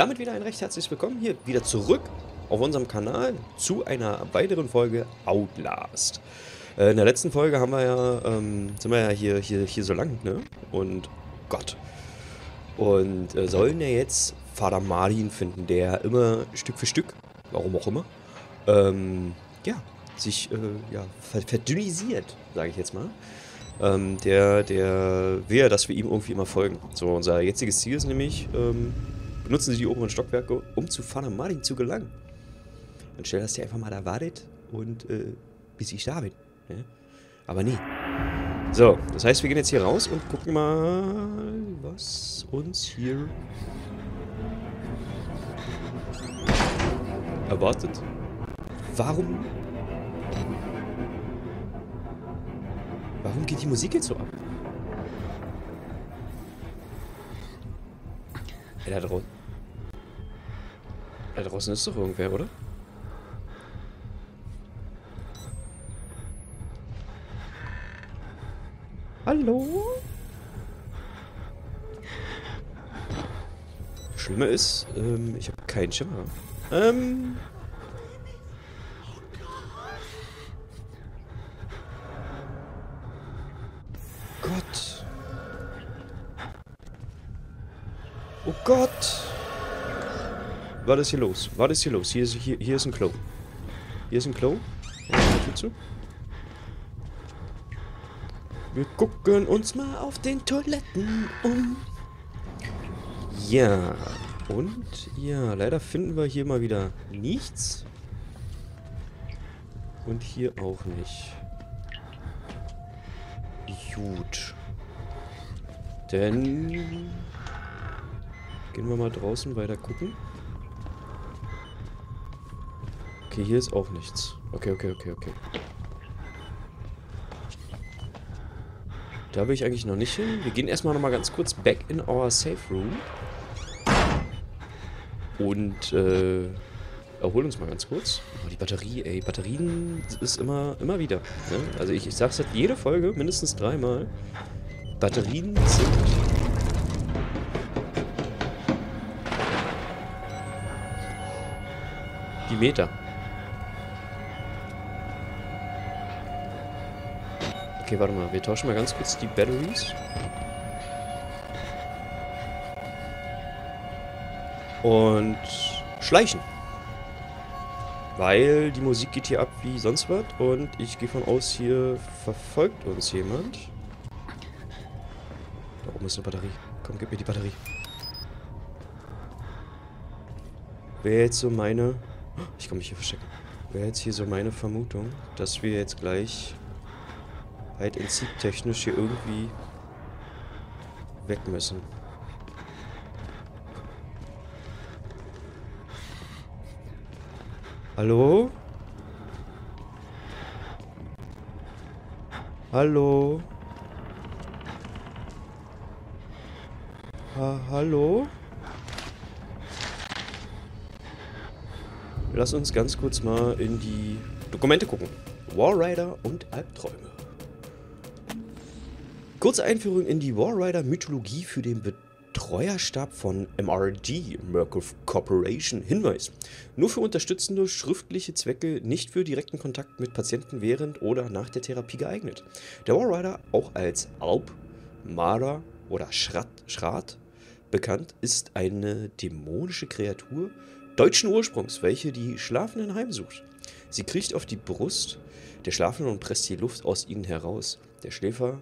Damit wieder ein recht herzliches Willkommen hier wieder zurück auf unserem Kanal zu einer weiteren Folge Outlast. In der letzten Folge haben wir ja, sind wir ja hier so lang, ne? Und Gott. Und sollen ja jetzt Vater Martin finden, der immer Stück für Stück, warum auch immer, sich verdünnisiert, sage ich jetzt mal. Der will ja, dass wir ihm irgendwie immer folgen. So, unser jetziges Ziel ist nämlich, benutzen Sie die oberen Stockwerke, um zu Vater Martin zu gelangen. Anstelle, dass der einfach mal da wartet und, bis ich da bin. Ne? Aber nee. So, das heißt, wir gehen jetzt hier raus und gucken mal, was uns hier erwartet. Warum geht die Musik jetzt so ab? Ey, da draußen. Da draußen ist doch irgendwer, oder? Hallo? Schlimmer ist, ich habe keinen Schimmer. Gott. Oh Gott. Was ist hier los? Was ist hier los? Hier ist ein Klo. Hier ist ein Klo. Zu. Wir gucken uns mal auf den Toiletten um. Ja. Und? Ja, leider finden wir hier mal wieder nichts. Und hier auch nicht. Gut. Dann gehen wir mal draußen weiter gucken. Okay, hier ist auch nichts. Okay. Da will ich eigentlich noch nicht hin. Wir gehen erstmal nochmal ganz kurz back in our safe room. Und erholen uns mal ganz kurz. Oh, die Batterie, ey. Batterien ist immer wieder. Ne? Also ich sag's halt jede Folge, mindestens dreimal. Batterien sind... die Meter. Okay, warte mal. Wir tauschen mal ganz kurz die Batteries. Und... schleichen. Weil die Musik geht hier ab wie sonst was und ich gehe von aus, hier verfolgt uns jemand. Da oben ist eine Batterie. Komm, gib mir die Batterie. Wäre jetzt so meine... ich kann mich hier verstecken. Wäre jetzt hier so meine Vermutung, dass wir jetzt gleich Hide and Seek technisch hier irgendwie weg müssen. Hallo? Hallo? Hallo? Lass uns ganz kurz mal in die Dokumente gucken. Walrider und Albträume. Kurze Einführung in die Walrider-Mythologie für den Betreuerstab von MRD Merkle Corporation. Hinweis: Nur für unterstützende schriftliche Zwecke, nicht für direkten Kontakt mit Patienten während oder nach der Therapie geeignet. Der Walrider, auch als Alp, Marder oder Schrat bekannt, ist eine dämonische Kreatur deutschen Ursprungs, welche die Schlafenden heimsucht. Sie kriecht auf die Brust der Schlafenden und presst die Luft aus ihnen heraus. Der Schläfer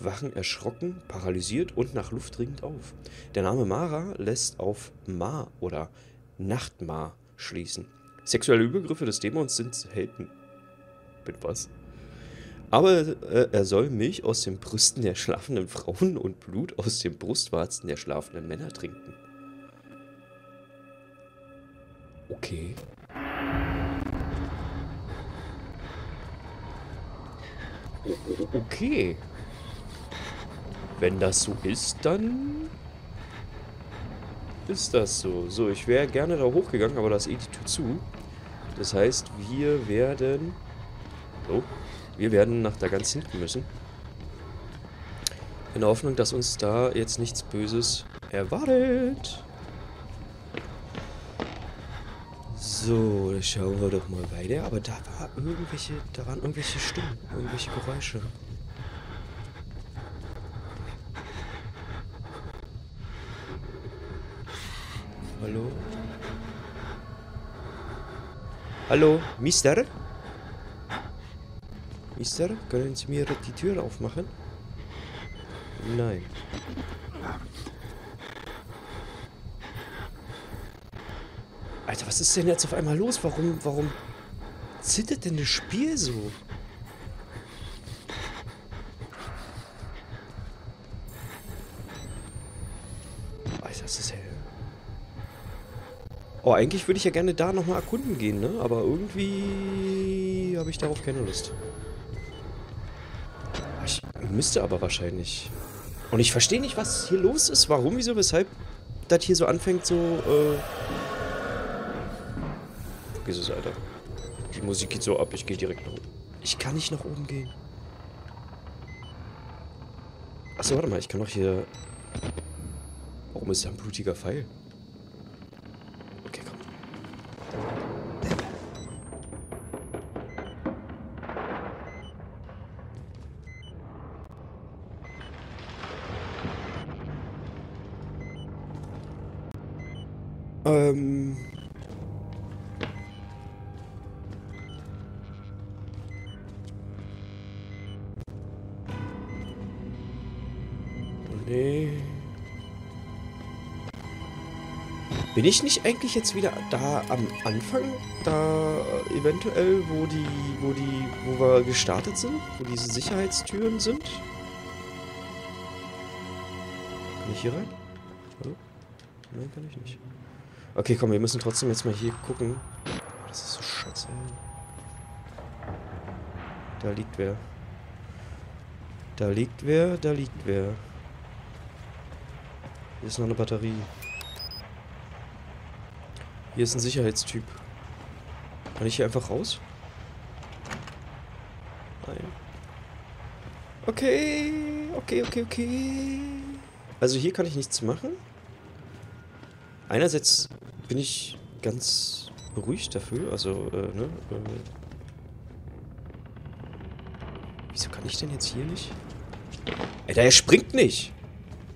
wachen erschrocken, paralysiert und nach Luft ringend auf. Der Name Mara lässt auf Ma oder Nachtma schließen. Sexuelle Übergriffe des Dämons sind selten. Mit was? Aber er soll Milch aus den Brüsten der schlafenden Frauen und Blut aus den Brustwarzen der schlafenden Männer trinken. Okay. Okay. Wenn das so ist, dann ist das so. So, ich wäre gerne da hochgegangen, aber da ist eh die Tür zu. Das heißt, wir werden nach da ganz hinten müssen. In der Hoffnung, dass uns da jetzt nichts Böses erwartet. So, da schauen wir doch mal weiter. Aber da war irgendwelche, da waren irgendwelche Stimmen, irgendwelche Geräusche. Hallo? Hallo, Mister? Mister, können Sie mir die Tür aufmachen? Nein. Alter, was ist denn jetzt auf einmal los? Warum zittert denn das Spiel so? Alter, das ist hell. Oh, eigentlich würde ich ja gerne da nochmal erkunden gehen, ne? Aber irgendwie habe ich darauf keine Lust. Ich müsste aber wahrscheinlich. Und ich verstehe nicht, was hier los ist. Warum, wieso, weshalb das hier so anfängt, so, Jesus, Alter. Die Musik geht so ab, ich gehe direkt nach oben. Ich kann nicht nach oben gehen. Achso, warte mal, ich kann doch hier... Warum ist da ein blutiger Pfeil? Okay, komm. Nee. Bin ich nicht eigentlich jetzt wieder da am Anfang? Da eventuell, wo wir gestartet sind? Wo diese Sicherheitstüren sind? Kann ich hier rein? Hallo? Nein, kann ich nicht. Okay, komm, wir müssen trotzdem jetzt mal hier gucken. Oh, das ist so scheiße. Da liegt wer. Da liegt wer, da liegt wer. Hier ist noch eine Batterie. Hier ist ein Sicherheitstyp. Kann ich hier einfach raus? Nein. Okay. Okay. Also hier kann ich nichts machen. Einerseits bin ich ganz beruhigt dafür. Also, ne? Wieso kann ich denn jetzt hier nicht? Alter, er springt nicht!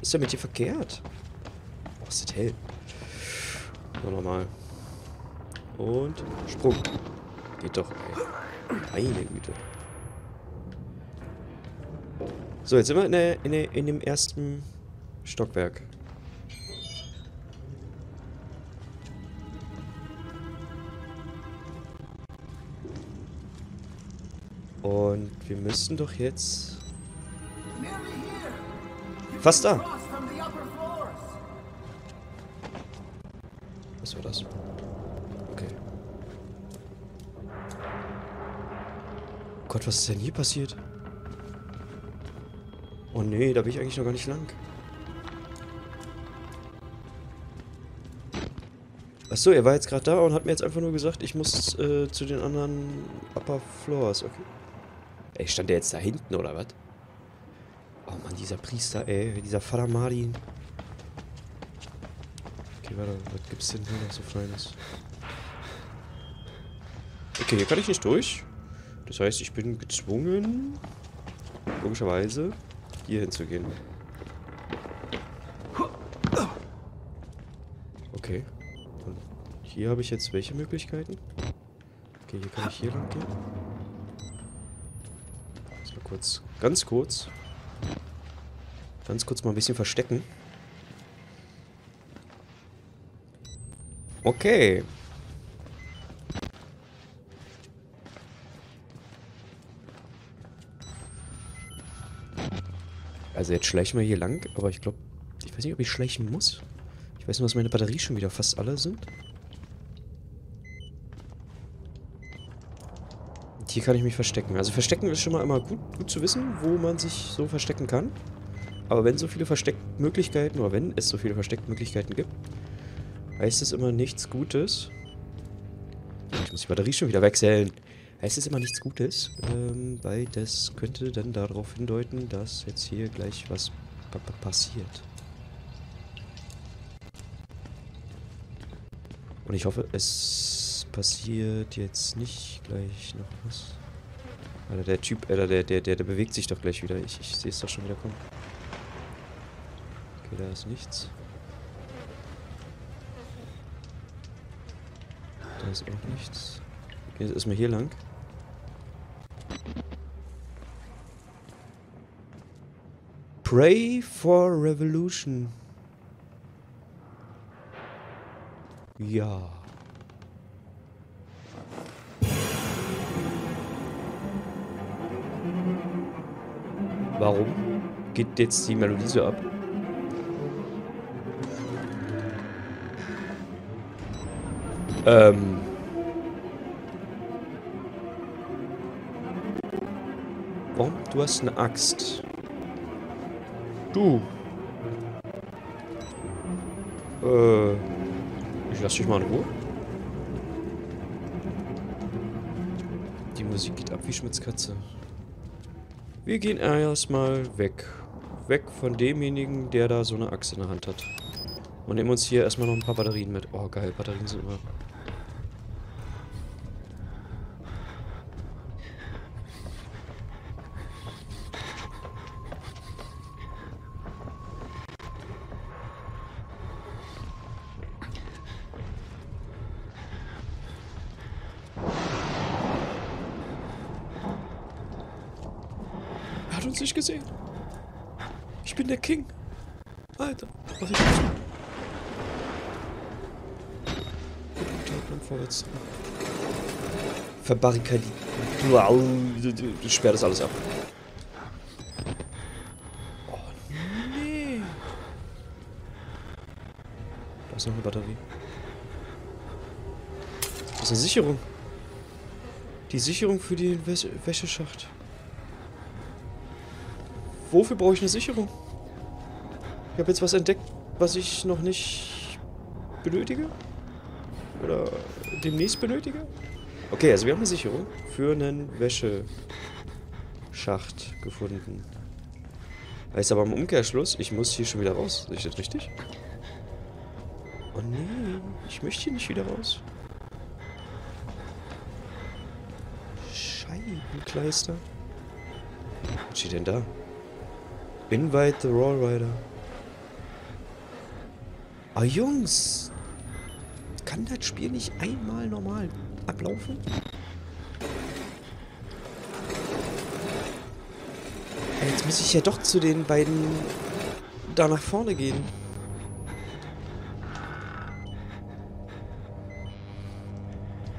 Was ist denn mit dir verkehrt? Oh, ist das hell. So, nochmal. Und Sprung. Geht doch, ey. Meine Güte. So, jetzt sind wir in dem ersten Stockwerk. Und wir müssten doch jetzt... Fast da! Was war das? Okay. Gott, was ist denn hier passiert? Oh nee, da bin ich eigentlich noch gar nicht lang. Achso, er war jetzt gerade da und hat mir jetzt einfach nur gesagt, ich muss zu den anderen Upper Floors. Okay. Ey, stand der jetzt da hinten oder was? Oh Mann, dieser Priester, ey, dieser Vater Marin. Okay, warte, was gibt's denn hier noch so Feines? Okay, hier kann ich nicht durch. Das heißt, ich bin gezwungen, logischerweise, hier hinzugehen. Okay. Und hier habe ich jetzt welche Möglichkeiten? Okay, hier kann ich hier lang gehen. Erstmal kurz, ganz kurz. Ganz kurz mal ein bisschen verstecken. Okay. Also jetzt schleichen wir hier lang, aber ich glaube... Ich weiß nicht, ob ich schleichen muss. Ich weiß nur, dass meine Batterien schon wieder fast alle sind. Und hier kann ich mich verstecken. Also verstecken ist schon mal immer gut zu wissen, wo man sich so verstecken kann. Aber wenn so viele Versteckmöglichkeiten, oder wenn es so viele Versteckmöglichkeiten gibt, heißt es immer nichts Gutes. Ich muss die Batterie schon wieder wechseln. Heißt es immer nichts Gutes, weil das könnte dann darauf hindeuten, dass jetzt hier gleich was passiert. Und ich hoffe, es passiert jetzt nicht gleich noch was. Alter, der Typ, der bewegt sich doch gleich wieder. Ich sehe es doch schon wieder kommen. Okay, da ist nichts. Da ist auch nichts. Okay, jetzt erstmal hier lang. Pray for Revolution. Ja. Warum geht jetzt die Melodie so ab? Warum? Du hast eine Axt. Du. Ich lass dich mal in Ruhe. Die Musik geht ab wie Schmitzkatze. Wir gehen erstmal weg. Weg von demjenigen, der da so eine Axt in der Hand hat. Und nehmen uns hier erstmal noch ein paar Batterien mit. Oh geil, Batterien sind immer. Uns nicht gesehen. Ich bin der King. Alter, was ich tue. Vorwärts. Verbarrikadiert. Wow, du sperrst das alles ab. Oh nee. Da ist noch eine Batterie. Das ist eine Sicherung. Die Sicherung für den Wäscheschacht. Wofür brauche ich eine Sicherung? Ich habe jetzt was entdeckt, was ich noch nicht benötige. Oder demnächst benötige. Okay, also wir haben eine Sicherung für einen Wäscheschacht gefunden. Heißt aber im Umkehrschluss, ich muss hier schon wieder raus. Ist das richtig? Oh nee, ich möchte hier nicht wieder raus. Scheibenkleister. Was steht denn da? Invite the Walrider. Ah, Jungs! Kann das Spiel nicht einmal normal ablaufen? Jetzt muss ich ja doch zu den beiden da nach vorne gehen.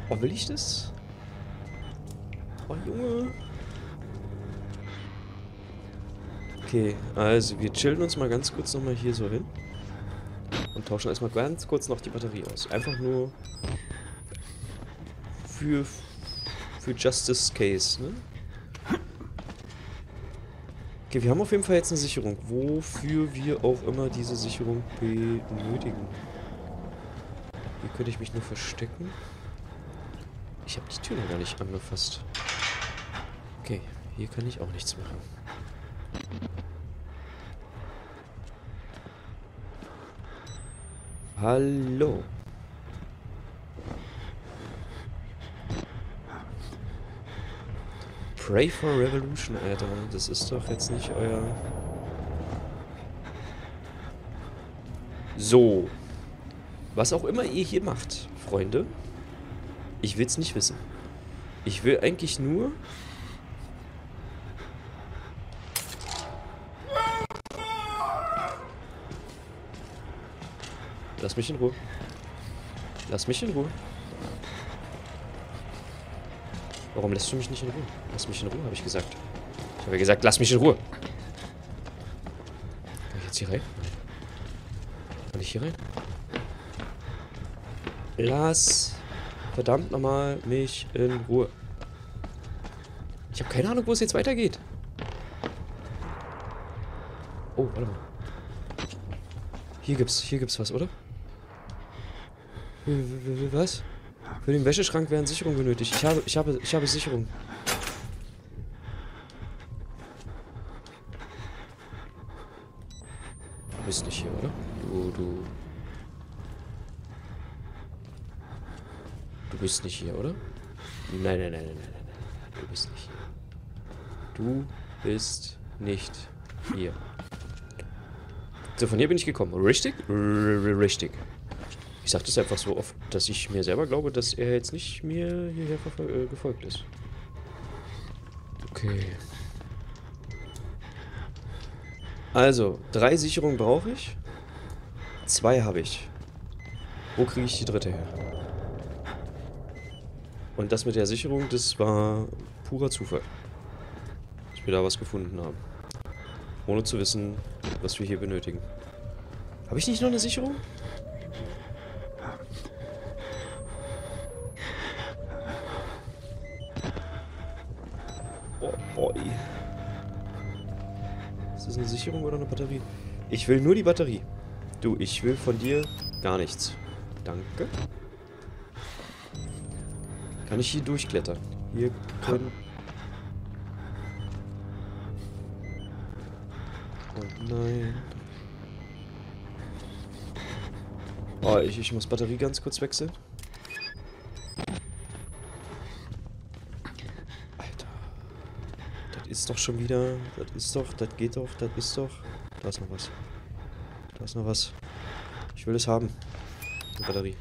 Oh, will ich das? Oh, Junge! Okay, also wir chillen uns mal ganz kurz nochmal hier so hin und tauschen erstmal ganz kurz noch die Batterie aus. Einfach nur für Justice Case, ne? Okay, wir haben auf jeden Fall jetzt eine Sicherung, wofür wir auch immer diese Sicherung benötigen. Hier könnte ich mich nur verstecken. Ich habe die Tür noch gar nicht angefasst. Okay, hier kann ich auch nichts machen. Hallo. Pray for Revolution, Alter. Das ist doch jetzt nicht euer... So. Was auch immer ihr hier macht, Freunde. Ich will's nicht wissen. Ich will eigentlich nur... Lass mich in Ruhe. Lass mich in Ruhe. Warum lässt du mich nicht in Ruhe? Lass mich in Ruhe, habe ich gesagt. Ich habe ja gesagt, lass mich in Ruhe. Kann ich jetzt hier rein? Kann ich hier rein? Lass verdammt nochmal mich in Ruhe. Ich habe keine Ahnung, wo es jetzt weitergeht. Oh, warte mal. Hier gibt's was, oder? Was? Für den Wäscheschrank wären Sicherungen benötigt. Ich habe Sicherung. Du bist nicht hier, oder? Du bist nicht hier, oder? Nein, nein, nein, nein, nein, nein. Du bist nicht hier. Du bist nicht hier. So, von hier bin ich gekommen. Richtig? Richtig. Ich sag das einfach so oft, dass ich mir selber glaube, dass er jetzt nicht mir hierher gefolgt ist. Okay. Also, 3 Sicherungen brauche ich. 2 habe ich. Wo kriege ich die dritte her? Und das mit der Sicherung, das war purer Zufall. Dass wir da was gefunden haben. Ohne zu wissen, was wir hier benötigen. Habe ich nicht noch eine Sicherung? Oh boy. Ist das eine Sicherung oder eine Batterie? Ich will nur die Batterie. Du, ich will von dir gar nichts. Danke. Kann ich hier durchklettern? Hier können... Oh nein. Oh, ich muss Batterie ganz kurz wechseln. Alter. Das ist doch schon wieder... Das ist doch... Das geht doch... Das ist doch... Da ist noch was. Da ist noch was. Ich will das haben. Die Batterie.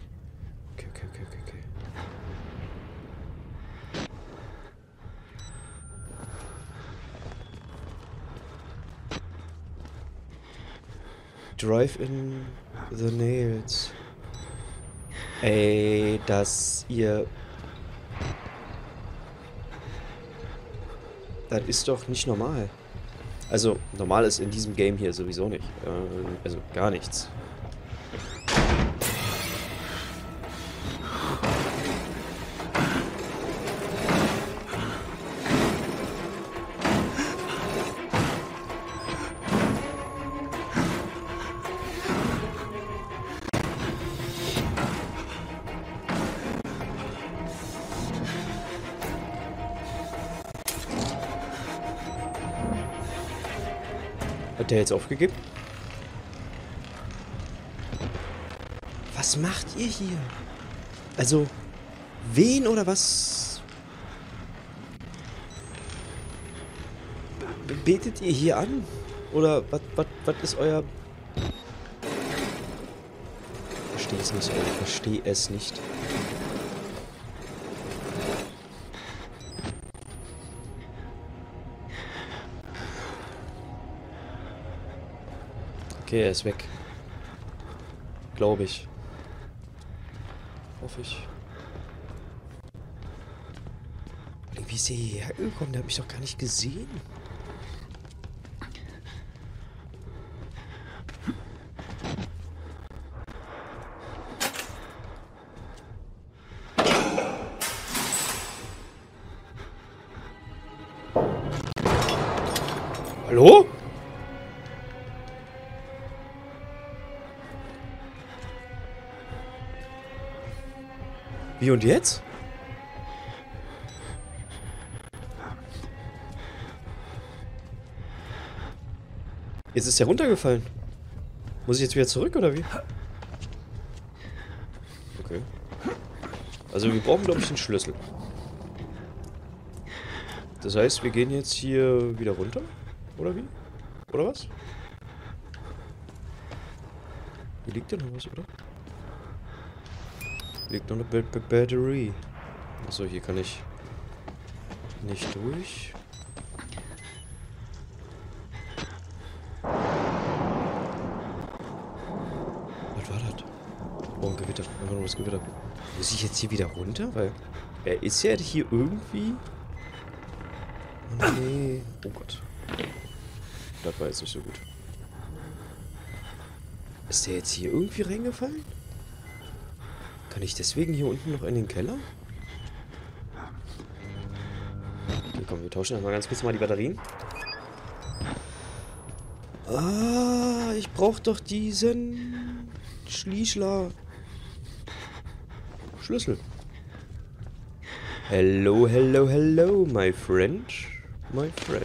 Okay, okay, okay, okay, okay. Drive in the nails. Ey, dass ihr... Das ist doch nicht normal. Also, normal ist in diesem Game hier sowieso nicht. Also, gar nichts. Hat der jetzt aufgegeben? Was macht ihr hier? Also, wen oder was? Betet ihr hier an? Oder was ist euer... Ich verstehe es nicht, Alter. Ich verstehe es nicht. Okay, er ist weg. Glaube ich. Hoffe ich. Wie ist der hierher gekommen? Der hat mich doch gar nicht gesehen. Hallo? Wie und jetzt? Jetzt ist er runtergefallen. Muss ich jetzt wieder zurück oder wie? Okay. Also wir brauchen glaube ich einen Schlüssel. Das heißt, wir gehen jetzt hier wieder runter? Oder wie? Oder was? Hier liegt ja noch was, oder? Liegt noch eine Batterie. Achso, hier kann ich nicht durch. Was war das? Oh, ein Gewitter. Einfach nur das Gewitter. Muss ich jetzt hier wieder runter? Weil er ist ja hier irgendwie... Oh, nee. Oh Gott. Das war jetzt nicht so gut. Ist der jetzt hier irgendwie reingefallen? Kann ich deswegen hier unten noch in den Keller? Okay, komm, wir tauschen einmal ganz kurz mal die Batterien. Ah, ich brauche doch diesen Schlüssel. Hello, hello, hello, my friend. My friend.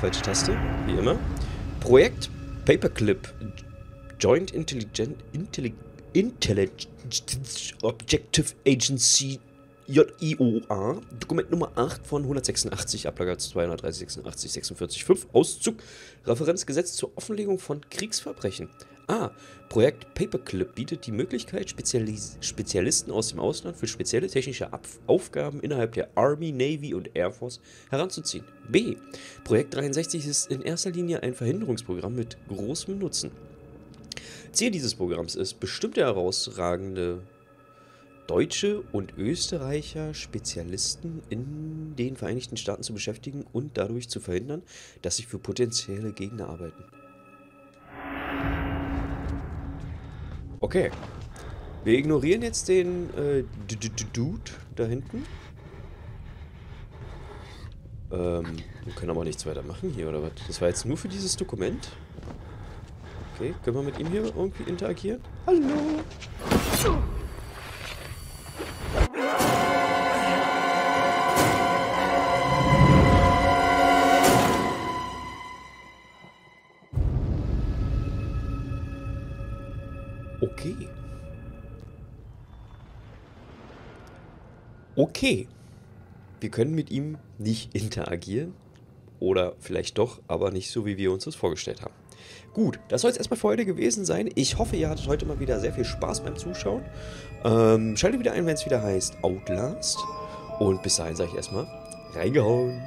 Falsche Taste, wie immer. Projekt Paperclip. Joint Intelligent... Intelligence Objective Agency JIOA, Dokument Nummer 8 von 186, Ablage 230, 86, 46, 5, Auszug, Referenzgesetz zur Offenlegung von Kriegsverbrechen. Projekt Paperclip bietet die Möglichkeit, Spezialisten aus dem Ausland für spezielle technische Aufgaben innerhalb der Army, Navy und Air Force heranzuziehen. B. Projekt 63 ist in erster Linie ein Verhinderungsprogramm mit großem Nutzen. Ziel dieses Programms ist, bestimmte herausragende deutsche und Österreicher Spezialisten in den Vereinigten Staaten zu beschäftigen und dadurch zu verhindern, dass sie für potenzielle Gegner arbeiten. Okay. Wir ignorieren jetzt den Dude da hinten. Wir können aber nichts weiter machen hier, oder was? Das war jetzt nur für dieses Dokument. Okay, können wir mit ihm hier irgendwie interagieren? Hallo! Okay. Okay. Wir können mit ihm nicht interagieren. Oder vielleicht doch, aber nicht so, wie wir uns das vorgestellt haben. Gut, das soll es erstmal für heute gewesen sein. Ich hoffe, ihr hattet heute mal wieder sehr viel Spaß beim Zuschauen. Schaltet wieder ein, wenn es wieder heißt Outlast. Und bis dahin sage ich erstmal, reingehauen.